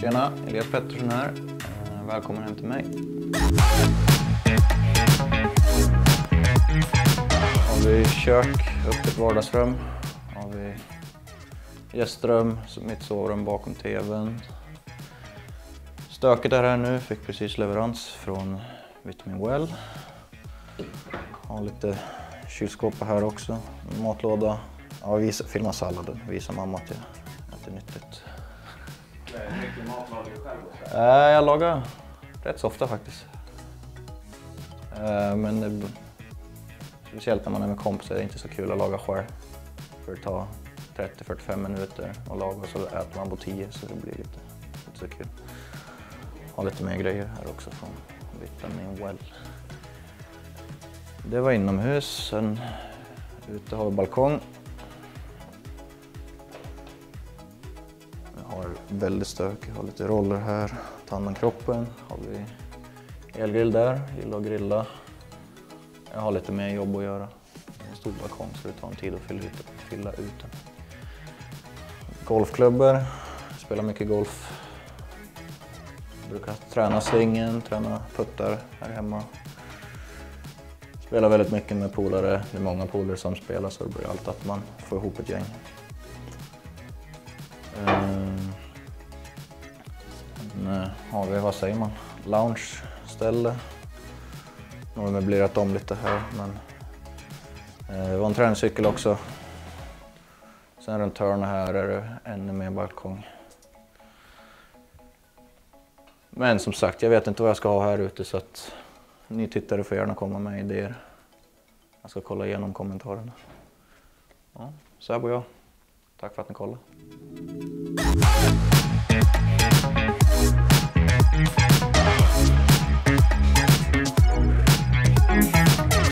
Tjena, Elias Pettersson här. Välkommen hem till mig. Har vi kök, öppet vardagsrum. Har vi gästrum, mitt sovrum bakom tvn. Stöket är här nu, fick precis leverans från Vitamin Well. Har lite kylskåp här också, matlåda. Ja, filma salladen, visa mamma till att det är nyttigt. Mycket mat lagar du själv också? Jag lagar rätt så ofta faktiskt. Men det, speciellt när man är med kompisar, är det inte så kul att laga själv. För det tar 30-45 minuter att laga och så äter man på 10, så det blir lite så kul. Har lite mer grejer här också från Vitamin Well. Det var inomhus, sen ute har vi balkong. Jag har väldigt stök, jag har lite roller här, tar hand om kroppen. Har vi elgrill där, gillar att grilla. Jag har lite mer jobb att göra. En stor balkong så det tar en tid att fylla ut den. Golfklubbor, spelar mycket golf. Jag brukar träna svingen, träna puttar här hemma. Spelar väldigt mycket med polare, det är många polare som spelar så det blir alltid att man får ihop ett gäng. Sen har vi, vad säger man, loungeställe. Nu har vi möblerat om lite här, men det var en träningscykel också. Sen runt hörnet här är det ännu mer balkong. Men som sagt, jag vet inte vad jag ska ha här ute så att ni tittare får gärna komma med idéer. Jag ska kolla igenom kommentarerna. Ja, så här bor jag. Tack för att ni kollade.